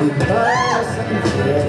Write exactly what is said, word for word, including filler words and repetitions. the passing